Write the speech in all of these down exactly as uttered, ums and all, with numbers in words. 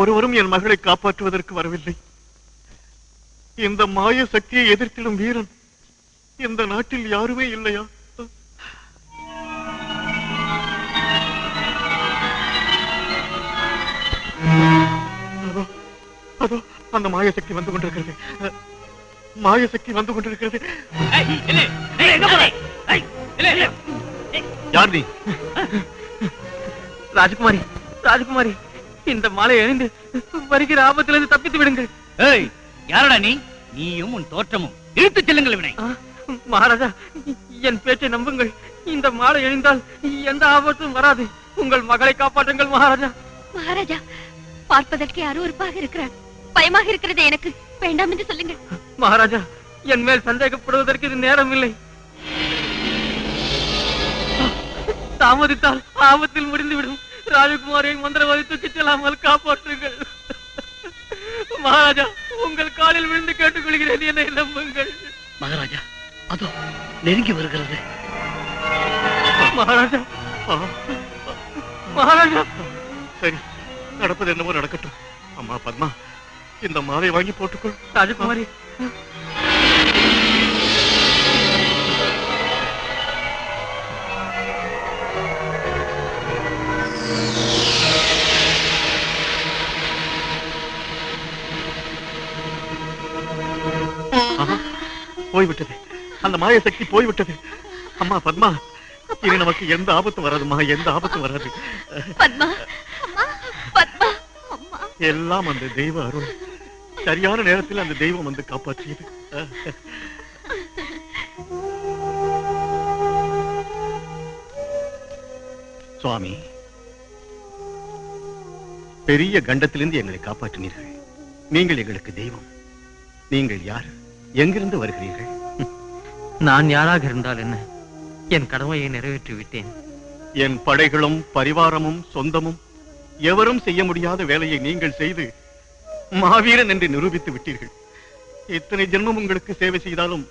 ஒருவரும் என் மகளை காப்பாற்றுவதற்கு வரவில்லை. இந்த மாய சக்தியை எதிர்த்திடும் வீரன் இந்த நாட்டில் யாருமே இல்லையா? அதோ அதோ அந்த மாய சக்தி வந்து கொண்டிருக்கிறது. மாய சக்தி வந்து கொண்டிருக்கிறது. யார் நீ? ராஜகுமாரி, ராஜகுமாரி, இந்த மாலை அணிந்து வருகிற ஆபத்திலிருந்து தப்பித்து விடுங்கள். ஏய், யாரடா நீ? நீயும் உன் தோற்றமும் இழுத்துச் செல்லுங்கள். வினை மகாராஜா, என் பேச்சை நம்புங்கள். இந்த மாலை அணிந்தால் எந்த ஆபத்தும் வராது. உங்கள் மகளை காப்பாற்றுங்கள் மகாராஜா. மகாராஜா, பார்ப்பதற்கே அருவருப்பாக இருக்கிறார். பயமாக இருக்கிறது எனக்கு. வேண்டாம் என்று சொல்லுங்கள் மகாராஜா. என் மேல் சந்தேகப்படுவதற்கு இது நேரம் இல்லை. தாமதித்தால் ஆபத்தில் முடிந்துவிடும். ராஜகுமாரியை மந்திரவாதி தூக்கிச் செல்லாமல் காப்பாற்றுங்கள் மகாராஜா. உங்கள் காலில் விழுந்து கேட்டுக் கொள்கிறேன், என்னை நம்புங்கள் மகாராஜா. அதோ நெருங்கி வருகிறது மகாராஜா. மகாராஜா, சரி, நடப்பது என்னவோ நடக்கட்டும். அம்மா பத்மா, இந்த மாலை வாங்கி போட்டுக்கொள். ராஜகுமாரி, போய்விட்டது. அந்த மாய சக்தி போய்விட்டது. அம்மா பத்மா, இனி நமக்கு எந்த ஆபத்து வராதுமா, எந்த ஆபத்து வராது. எல்லாம் அந்த தெய்வ அருள். சரியான நேரத்தில் அந்த தெய்வம் வந்து காப்பாற்றியது. சுவாமி, பெரிய கண்டத்திலிருந்து எங்களை காப்பாற்றினீர்கள். நீங்கள் எங்களுக்கு தெய்வம். நீங்கள் யார்? எங்கிருந்து வருகிறீர்கள்? நான் யாராக இருந்தால் என்ன, என் கடமையை நிறைவேற்றி விட்டேன். என் படைகளும் பரிவாரமும் சொந்தமும் எவரும் செய்ய முடியாத வேலையை நீங்கள் செய்து மாவீரன் என்று நிரூபித்து விட்டீர்கள். இத்தனை ஜென்மம் உங்களுக்கு சேவை செய்தாலும்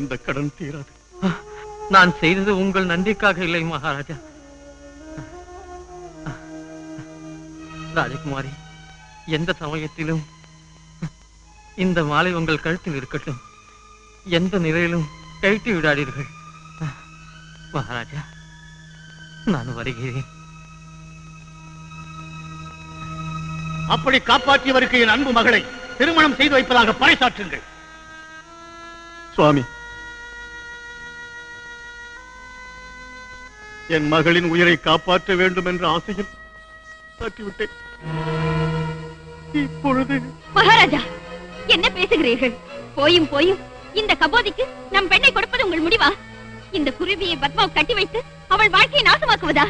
இந்த கடன் தீராது. நான் செய்தது உங்கள் நன்றிக்காக இல்லை மகாராஜா. ராஜகுமாரி, எந்த சமயத்திலும் இந்த மாலை உங்கள் கழுத்தில் இருக்கட்டும். எந்த நிலையிலும் கழித்து விடாதீர்கள் மகாராஜா. நான் வருகிறேன். அப்படி காப்பாற்றியவருக்கு என் அன்பு மகளை திருமணம் செய்து வைப்பதாக பறைசாற்றுங்கள். சுவாமி, என் மகளின் உயிரை காப்பாற்ற வேண்டும் என்ற ஆசையில் சாற்றிவிட்டேன். இப்பொழுது மகாராஜா, என்ன பேசுகிறீர்கள்? போயும் போயும் இந்த கபோதிக்கு நம் பெண்ணை கொடுப்பது உங்கள் முடிவா? இந்த குருவியை பத்மாவை கட்டி வைத்து அவள் வாழ்க்கையை நாசமாக்குவதா?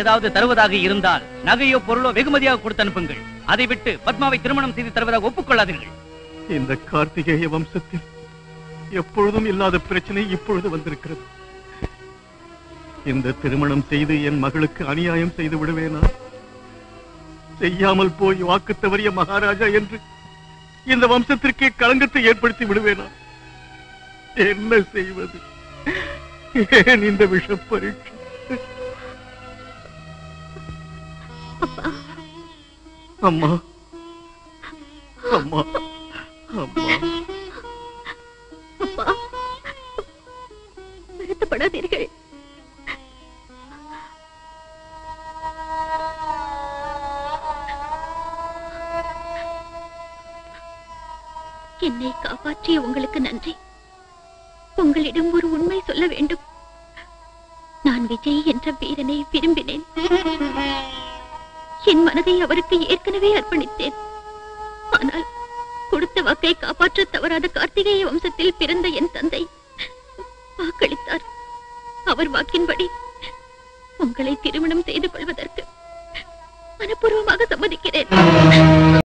ஏதாவது தருவதாக இருந்தால் நகையோ பொருளோ வெகுமதியாக கொடுத்து அனுப்புங்கள். அதை விட்டு பத்மாவை திருமணம் செய்து தருவதாக ஒப்புக்கொள்ளாதீர்கள். இந்த கார்த்திகேய வம்சத்தில் எப்பொழுதும் இல்லாத பிரச்சனை இப்பொழுது வந்திருக்கிறது. இந்த திருமணம் செய்து என் மகளுக்கு அநியாயம் செய்து விடுவேனா? செய்யாமல் போய் வாக்கு தவறிய மகாராஜா என்று இந்த வம்சத்திற்கே களங்கத்தை ஏற்படுத்தி விடுவேனா? என்ன செய்வது? ஏன் இந்த விஷ பரீட்சை? அம்மா, அம்மா, அம்மா, அப்பா, வருத்தப்படாதீர்கள். என்னை காப்பாற்றிய உங்களுக்கு நன்றி. உங்களிடம் ஒரு உண்மை சொல்ல வேண்டும். நான் விஜய் என்ற வீரனை விரும்பினேன். என் மனதை அவருக்கு ஏற்கனவே அர்ப்பணித்தேன். ஆனால் கொடுத்த வாக்கை காப்பாற்ற தவறாத கார்த்திகேய வம்சத்தில் பிறந்த என் தந்தை வாக்களித்தார். அவர் வாக்கின்படி உங்களை திருமணம் செய்து கொள்வதற்கு மனப்பூர்வமாக சம்மதிக்கிறேன்.